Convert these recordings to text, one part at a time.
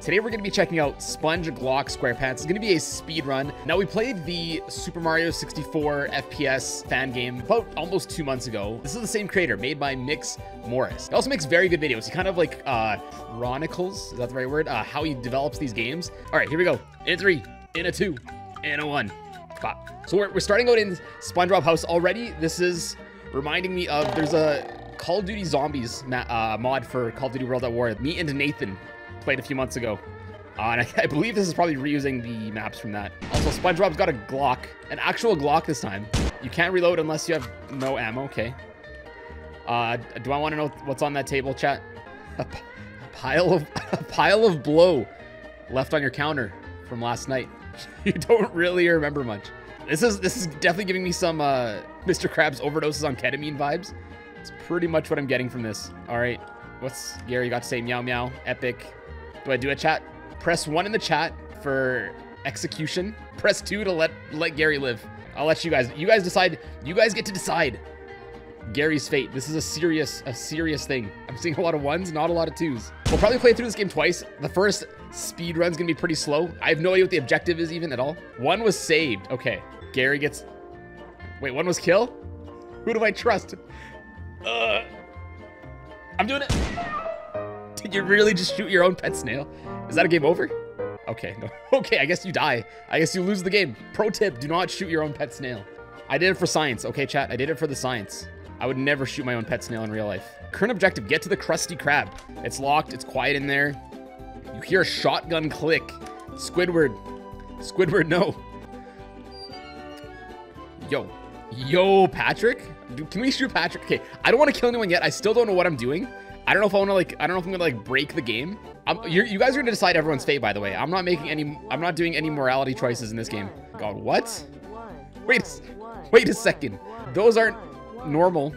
Today we're going to be checking out Sponge Glock SquarePants. It's going to be a speed run. Now, we played the Super Mario 64 FPS fan game about almost 2 months ago. This is the same creator, made by Mix Morris. He also makes very good videos. He kind of like chronicles, is that the right word? How he develops these games. All right, here we go. In a 3, in a 2, in a 1. Pop. So we're starting out in SpongeBob house already. This is reminding me of, there's a Call of Duty Zombies mod for Call of Duty World at War. Me and Nathan played a few months ago, and I believe this is probably reusing the maps from that. Also, SpongeBob's got a Glock, an actual Glock this time. You can't reload unless you have no ammo. Okay. Do I want to know what's on that table, chat? A pile of blow left on your counter from last night. You don't really remember much. This is definitely giving me some Mr. Krabs overdoses on ketamine vibes. It's pretty much what I'm getting from this. All right, what's Gary got to say? Meow meow. Epic. Do I do a chat? Press 1 in the chat for execution. Press 2 to let Gary live. I'll let you guys decide. You guys get to decide Gary's fate. This is a serious thing. I'm seeing a lot of 1s, not a lot of 2s. We'll probably play through this game twice. The first speed run's gonna be pretty slow. I have no idea what the objective is even at all. 1 was saved. Okay, Gary gets, wait, 1 was kill? Who do I trust? I'm doing it. Did you really just shoot your own pet snail? Is that a game over? Okay, no. Okay, I guess you die. I guess you lose the game. Pro tip, do not shoot your own pet snail. I did it for science. Okay, chat, I did it for the science. I would never shoot my own pet snail in real life. Current objective, get to the Krusty Krab. It's locked, it's quiet in there. You hear a shotgun click. Squidward. Squidward, no. Yo. Yo, Patrick? Can we shoot Patrick? Okay, I don't want to kill anyone yet. I still don't know what I'm doing. I don't know if I want to, like, I don't know if I'm going to, like, break the game. You guys are going to decide everyone's fate, by the way. I'm not doing any morality choices in this game. God, what? Wait a second. Those aren't normal.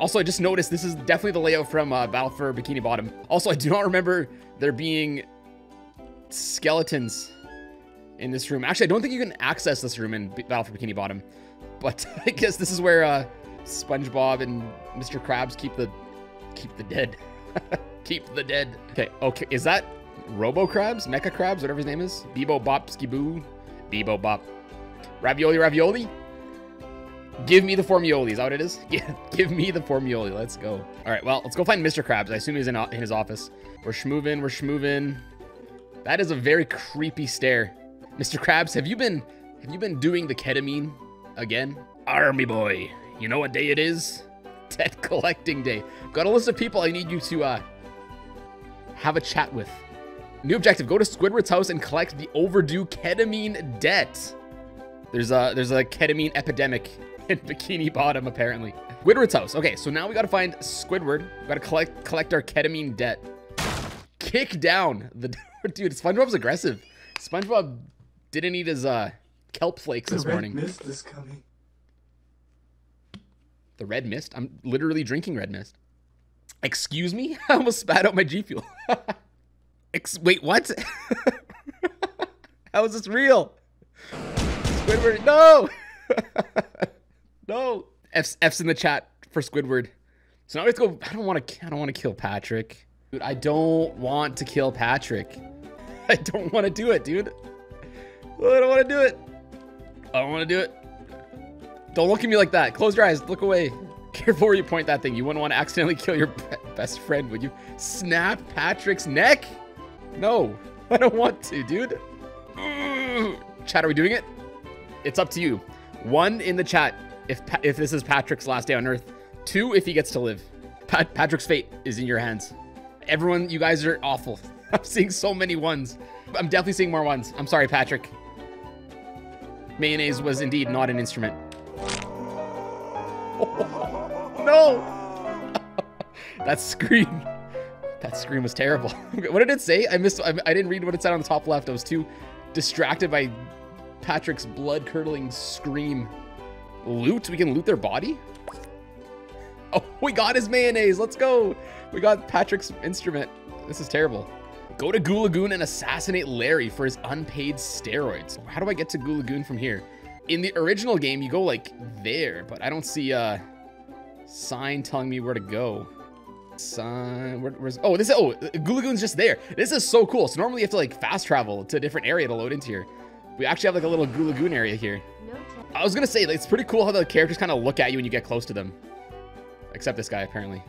Also, I just noticed this is definitely the layout from Battle for Bikini Bottom. Also, I do not remember there being skeletons in this room. Actually, I don't think you can access this room in Battle for Bikini Bottom. But I guess this is where SpongeBob and Mr. Krabs keep the dead. Keep the dead. Okay. Is that Robo Krabs? Mecha Krabs? Whatever his name is. Bebo Bop Skiboo. Bebo Bop. Ravioli Ravioli? Give me the Formioli. Is that what it is? Yeah. Give me the Formioli. Let's go. All right. Well, let's go find Mr. Krabs. I assume he's in his office. We're schmoovin'. We're schmoovin'. That is a very creepy stare. Mr. Krabs, have you been doing the ketamine again? Army boy. You know what day it is? Debt collecting day. Got a list of people I need you to have a chat with. New objective: go to Squidward's house and collect the overdue ketamine debt. There's a ketamine epidemic in Bikini Bottom apparently. Squidward's house. Okay, so now we gotta find Squidward. We gotta collect our ketamine debt. Kick down the dude. SpongeBob's aggressive. SpongeBob didn't eat his kelp flakes this morning. The red mist is coming. The red mist? I'm literally drinking red mist. Excuse me? I almost spat out my G Fuel. Wait, what? How is this real? Squidward, no! No! F's in the chat for Squidward. So now we have to go, I don't want to kill Patrick. Dude, I don't want to kill Patrick. I don't want to do it, dude. I don't want to do it. I don't want to do it. Don't look at me like that. Close your eyes. Look away. Careful where you point that thing. You wouldn't want to accidentally kill your best friend, would you? Snap Patrick's neck? No. I don't want to, dude. Chat, are we doing it? It's up to you. 1 in the chat if this is Patrick's last day on Earth. 2 if he gets to live. Patrick's fate is in your hands. Everyone, you guys are awful. I'm seeing so many 1s. I'm definitely seeing more 1s. I'm sorry, Patrick. Mayonnaise was indeed not an instrument. Oh, no! That scream was terrible. What did it say? I didn't read what it said on the top left. I was too distracted by Patrick's blood-curdling scream. Loot? We can loot their body? Oh, we got his mayonnaise. Let's go. We got Patrick's instrument. This is terrible. Go to Goo Lagoon and assassinate Larry for his unpaid steroids. How do I get to Goo Lagoon from here? In the original game, you go like there, but I don't see Sign telling me where to go. Sign, where's, oh, this, oh, Goolagoon's just there. This is so cool. So normally you have to like fast travel to a different area to load into here. We actually have like a little Goolagoon area here. I was gonna say, like, it's pretty cool how the characters kind of look at you when you get close to them. Except this guy, apparently.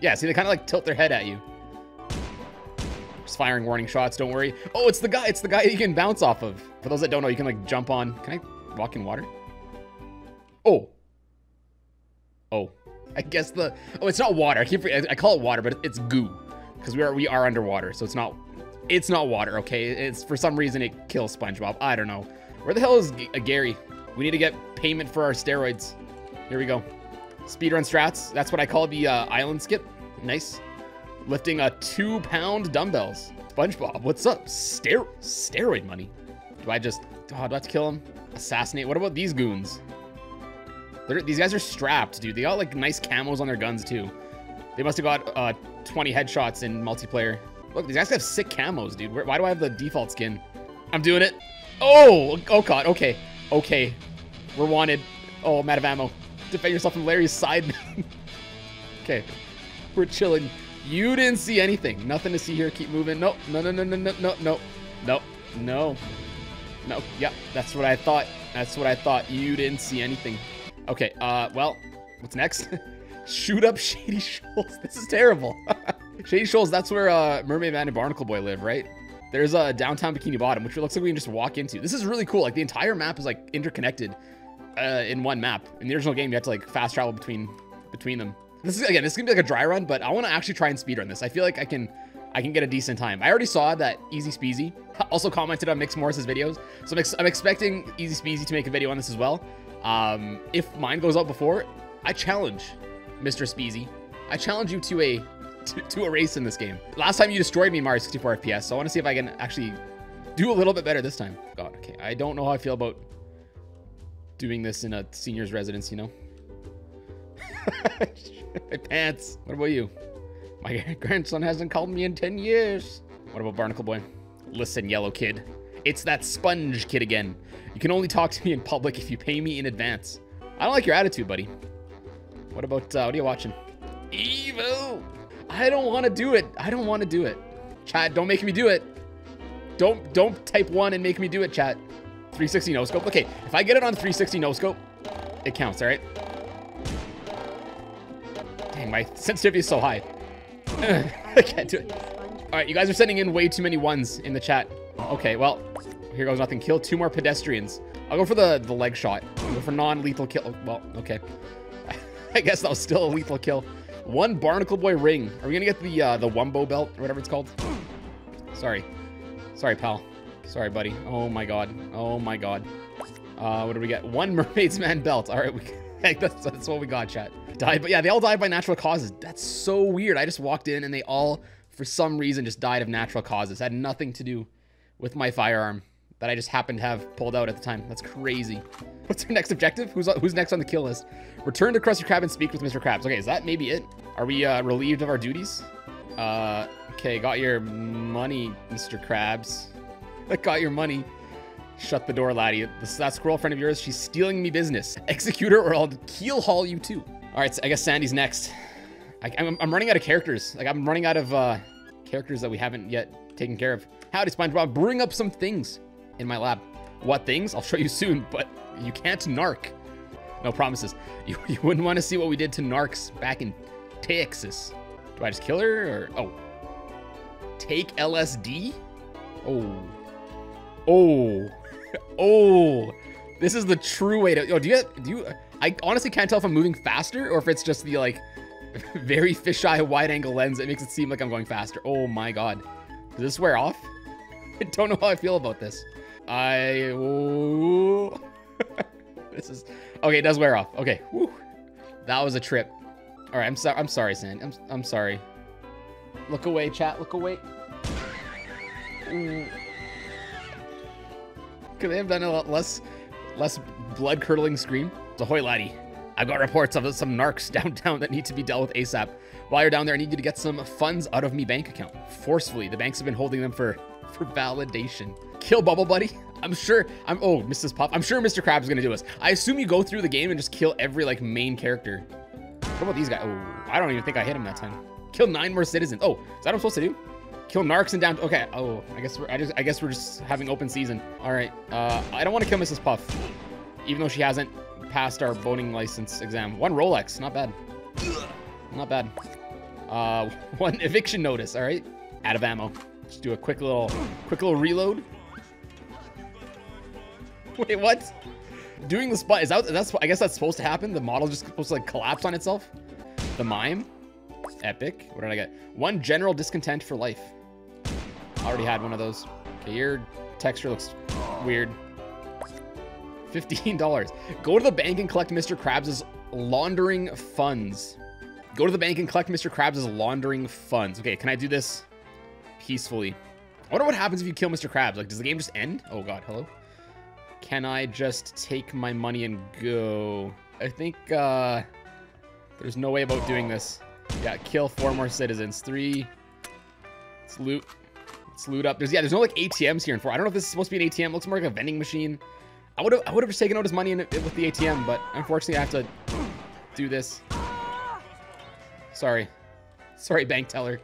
Yeah, see, they kind of like tilt their head at you. Just firing warning shots, don't worry. Oh, it's the guy you can bounce off of. For those that don't know, you can like jump on. Can I walk in water? Oh. Oh. I guess the, oh, it's not water. I call it water, but it's goo. Because we are underwater, so it's not water, okay? It's, for some reason, it kills SpongeBob. I don't know. Where the hell is Gary? We need to get payment for our steroids. Here we go. Speedrun strats. That's what I call the island skip. Nice. Lifting a 2-pound dumbbells. SpongeBob, what's up? Steroid money. Do I just, oh, do I have to kill him? Assassinate. What about these goons? These guys are strapped, dude. They got like nice camos on their guns too. They must have got 20 headshots in multiplayer. Look, these guys have sick camos, dude. Why do I have the default skin? I'm doing it. Oh, oh God, okay. Okay, we're wanted. Oh, I'm out of ammo. Defend yourself from Larry's side. Okay, we're chilling. You didn't see anything. Nothing to see here. Keep moving. No, no, no, no, no, no, no, no, no, no, no. Yeah, that's what I thought. That's what I thought. You didn't see anything. Okay, well, what's next? Shoot up Shady Shoals. This is terrible. Shady Shoals, that's where Mermaid Man and Barnacle Boy live, right? There's a downtown Bikini Bottom, which it looks like we can just walk into. This is really cool. Like, the entire map is, like, interconnected in one map. In the original game, you have to, like, fast travel between them. This is, again, this is going to be, like, a dry run, but I want to actually try and speedrun this. I feel like I can get a decent time. I already saw that EazySpeezy also commented on Mix Morris's videos, so I'm expecting EazySpeezy to make a video on this as well. If mine goes up before, I challenge Mr. Speezy. I challenge you to a race in this game. Last time you destroyed me, Mario 64 FPS, so I want to see if I can actually do a little bit better this time. God, okay, I don't know how I feel about doing this in a senior's residence, you know? My pants. What about you? My grandson hasn't called me in 10 years. What about Barnacle Boy? Listen, yellow kid. It's that sponge kid again. You can only talk to me in public if you pay me in advance. I don't like your attitude, buddy. What about, what are you watching? Evil! I don't want to do it. I don't want to do it. Chat, don't make me do it. Don't type 1 and make me do it, chat. 360 no scope. Okay, if I get it on 360 no scope, it counts, all right? Dang, my sensitivity is so high. I can't do it. All right, you guys are sending in way too many ones in the chat. Okay, well, here goes nothing. Kill 2 more pedestrians. I'll go for the leg shot. I'll go for non-lethal kill. Well, okay. I guess that was still a lethal kill. 1 Barnacle Boy ring. Are we gonna get the Wumbo belt or whatever it's called? Sorry. Sorry, pal. Sorry, buddy. Oh my God. Oh my God. What do we get? 1 Mermaid's Man belt. All right, that's what we got, chat. Died, but yeah, they all died by natural causes. That's so weird. I just walked in and they all, for some reason, just died of natural causes. Had nothing to do with my firearm that I just happened to have pulled out at the time. That's crazy. What's our next objective? Who's next on the kill list? Return to Krusty Krab and speak with Mr. Krabs. Okay, is that maybe it? Are we relieved of our duties? Okay, got your money, Mr. Krabs. I got your money. Shut the door, laddie. That squirrel friend of yours, she's stealing me business. Execute her or I'll keel haul you too. All right, so I guess Sandy's next. I'm running out of characters. Like, I'm running out of characters that we haven't yet taken care of. Howdy, SpongeBob. Bring up some things in my lab. What things? I'll show you soon, but you can't narc. No promises. You wouldn't want to see what we did to narcs back in Texas. Do I just kill her or, oh. Take LSD? Oh. Oh. Oh. This is the true way to, oh, do you, I honestly can't tell if I'm moving faster or if it's just the like very fisheye wide angle lens that makes it seem like I'm going faster. Oh my God. Does this wear off? I don't know how I feel about this. Oh. This is, okay, it does wear off. Okay, whew. That was a trip. All right, I'm sorry, Sandy. I'm sorry. Look away, chat, look away. Ooh. Could they have done a lot less blood-curdling scream? Ahoy, laddie. I've got reports of some narcs downtown that need to be dealt with ASAP. While you're down there, I need you to get some funds out of me bank account. Forcefully, the banks have been holding them for validation. Kill Bubble Buddy? Oh, Mrs. Puff. I'm sure Mr. Krabs is gonna do this. I assume you go through the game and just kill every like main character. What about these guys? Oh, I don't even think I hit him that time. Kill 9 more citizens. Oh, is that what I'm supposed to do? Kill narcs and down. Okay. Oh, I guess we're just having open season. All right. I don't want to kill Mrs. Puff, even though she hasn't passed our voting license exam. 1 Rolex. Not bad. Not bad. 1 eviction notice. All right. Out of ammo. Just do a quick little reload. Wait, what? Doing the spot is that? I guess that's supposed to happen. The model just supposed to like collapse on itself. The mime. Epic. What did I get? 1 general discontent for life. I already had 1 of those. Okay, your texture looks weird. $15. Go to the bank and collect Mr. Krabs's laundering funds. Go to the bank and collect Mr. Krabs's laundering funds. Okay, can I do this peacefully? I wonder what happens if you kill Mr. Krabs. Like, does the game just end? Oh God, hello. Can I just take my money and go? I think there's no way about doing this. Yeah, kill 4 more citizens. 3. Let's loot. Let's loot up. There's no like ATMs here in 4. I don't know if this is supposed to be an ATM. It looks more like a vending machine. I would have just taken out his money with the ATM, but unfortunately I have to do this. Sorry, bank teller.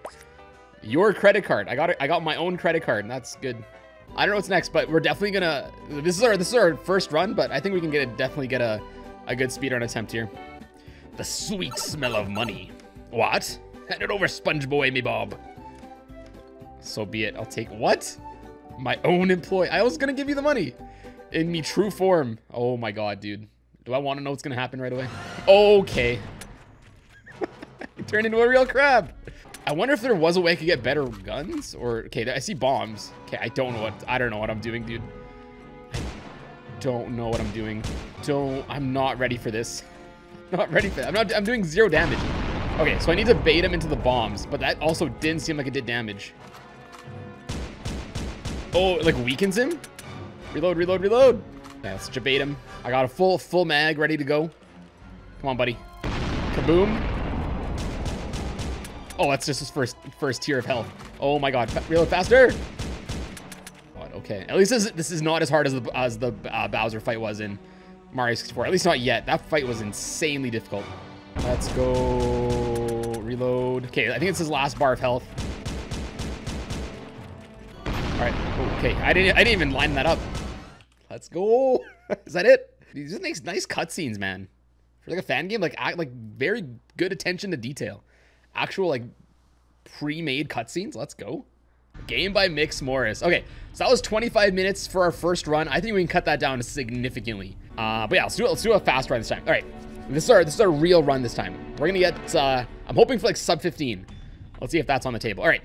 Your credit card. I got my own credit card, and that's good. I don't know what's next, but we're definitely gonna. This is our first run, but I think we can definitely get a good speedrun attempt here. The sweet smell of money. What? Hand it over, Sponge Boy, me Bob. So be it. I'll take what? My own employee. I was gonna give you the money in me true form. Oh my God, dude. Do I want to know what's gonna happen right away? Okay. I turned into a real crab. I wonder if there was a way I could get better guns or okay. I see bombs. Okay, I don't know what I'm doing, dude. I don't know what I'm doing. I'm not ready for this. Not ready for that. I'm doing 0 damage. Okay, so I need to bait him into the bombs, but that also didn't seem like it did damage. Oh, it like weakens him? Reload. Yeah, let's bait him. I got a full mag ready to go. Come on, buddy. Kaboom. Oh, that's just his first tier of health. Oh my God, reload faster. God, okay, at least this is not as hard as the Bowser fight was in Mario 64, at least not yet. That fight was insanely difficult. Let's go. Reload. Okay, I think it's his last bar of health. All right. Okay, I didn't even line that up. Let's go. Is that it? He just makes nice cutscenes, man. For like a fan game, like very good attention to detail. Actual like pre-made cutscenes. Let's go. Game by Mix Morris. Okay, so that was 25 minutes for our first run. I think we can cut that down significantly. But yeah, let's do a fast run this time. All right. This is our real run this time. We're gonna get, I'm hoping for like sub 15. Let's see if that's on the table. All right,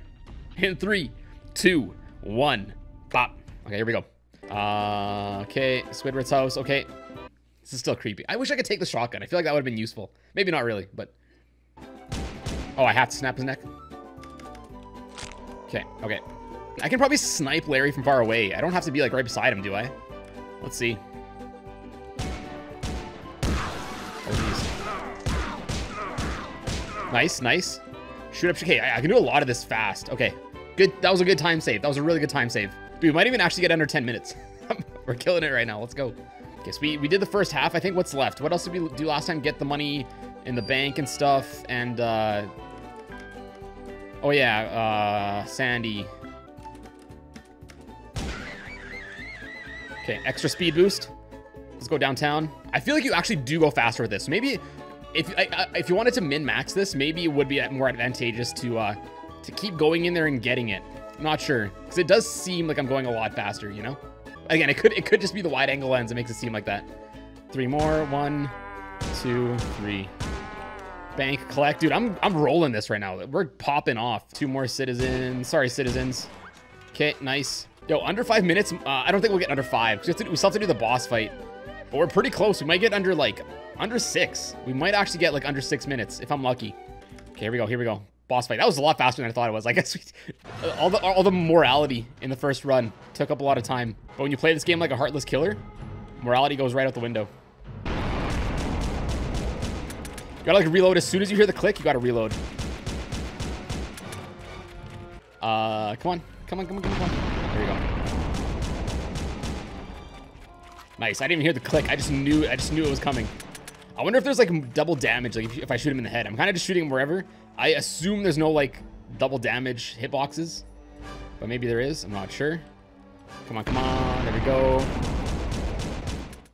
in 3, 2, 1, bop. Okay, here we go. Okay, Squidward's house, okay. This is still creepy. I wish I could take the shotgun. I feel like that would've been useful. Maybe not really, but. Oh, I have to snap his neck. Okay. I can probably snipe Larry from far away. I don't have to be like right beside him, do I? Let's see. Nice. Shoot up. Okay, I can do a lot of this fast. Okay, good. That was a good time save. That was a really good time save. Dude, we might even actually get under 10 minutes. We're killing it right now. Let's go. Okay, so we did the first half. I think what's left? What else did we do last time? Get the money in the bank and stuff. And, oh yeah, Sandy. Okay, extra speed boost. Let's go downtown. I feel like you actually do go faster with this. So maybe... If you wanted to min-max this, maybe it would be more advantageous to keep going in there and getting it. I'm not sure, because it does seem like I'm going a lot faster, you know? Again, it could just be the wide-angle lens that makes it seem like that. 3 more. 1, 2, 3. Bank, collect. Dude, I'm rolling this right now. We're popping off. 2 more citizens. Sorry, citizens. Okay, nice. Yo, under 5 minutes. I don't think we'll get under 5, because we still have to do the boss fight. But we're pretty close. We might get under, like... Under 6. We might actually get like under 6 minutes if I'm lucky. Okay, here we go. Boss fight. That was a lot faster than I thought it was. I guess we, all the morality in the first run took up a lot of time. But when you play this game like a heartless killer, morality goes right out the window. You gotta like reload as soon as you hear the click. You gotta reload. Come on. There you go. Nice. I didn't even hear the click. I just knew it was coming. I wonder if there's like double damage, like if I shoot him in the head. I'm kind of just shooting him wherever. I assume there's no like double damage hitboxes, but maybe there is. I'm not sure. Come on, come on. There we go.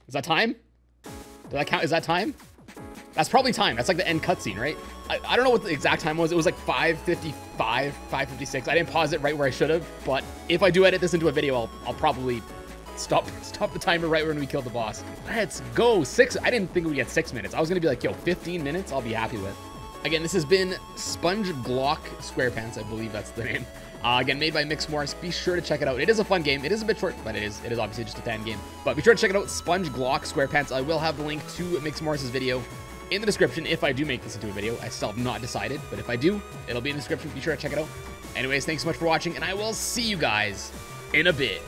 Is that time? Did that count? Is that time? That's probably time. That's like the end cutscene, right? I don't know what the exact time was. It was like 5:55, 5:56. I didn't pause it right where I should have, but if I do edit this into a video, I'll probably stop the timer right when we kill the boss. Let's go. I didn't think we'd get 6 minutes. I was gonna be like, yo, 15 minutes, I'll be happy with. Again, this has been Sponge Glock SquarePants, I believe that's the name. Again, made by Mix Morris. Be sure to check it out. It is a fun game. It is a bit short, but it is obviously just a fan game. But be sure to check it out, Sponge Glock SquarePants. I will have the link to Mix Morris's video in the description if I do make this into a video. I still have not decided, but if I do, it'll be in the description. Be sure to check it out. Anyways, thanks so much for watching, and I will see you guys in a bit.